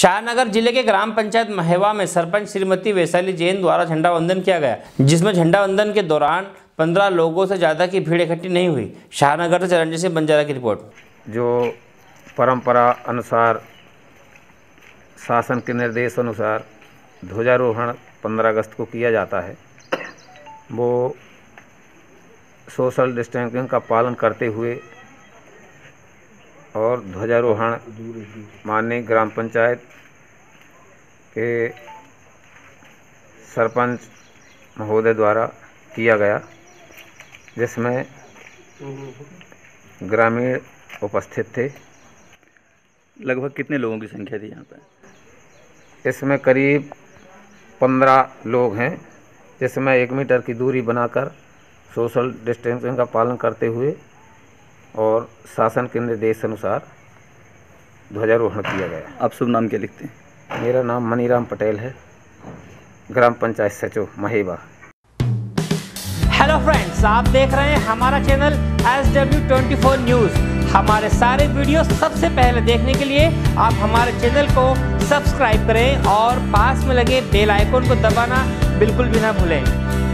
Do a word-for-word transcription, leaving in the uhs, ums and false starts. शाहनगर जिले के ग्राम पंचायत महेवा में सरपंच श्रीमती वैशाली जैन द्वारा झंडा वंदन किया गया, जिसमें झंडा वंदन के दौरान पंद्रह लोगों से ज़्यादा की भीड़ इकट्ठी नहीं हुई। शाहनगर से चरनजीत बंजारा की रिपोर्ट। जो परंपरा अनुसार शासन के निर्देश अनुसार ध्वजारोहण पंद्रह अगस्त को किया जाता है, वो सोशल डिस्टेंसिंग का पालन करते हुए और ध्वजारोहण माननीय ग्राम पंचायत के सरपंच महोदय द्वारा किया गया, जिसमें ग्रामीण उपस्थित थे। लगभग कितने लोगों की संख्या थी यहाँ पर? इसमें करीब पंद्रह लोग हैं, जिसमें एक मीटर की दूरी बनाकर सोशल डिस्टेंसिंग का पालन करते हुए और शासन के निर्देश अनुसार ध्वजारोहण किया गया। आप शुभ नाम क्या लिखते हैं? मेरा नाम मनीराम पटेल है, ग्राम पंचायत सचिव महेवा। हेलो फ्रेंड्स, आप देख रहे हैं हमारा चैनल एस डब्ल्यू चौबीस न्यूज़। हमारे सारे वीडियो सबसे पहले देखने के लिए आप हमारे चैनल को सब्सक्राइब करें और पास में लगे बेल आइकन को दबाना बिल्कुल भी ना भूलें।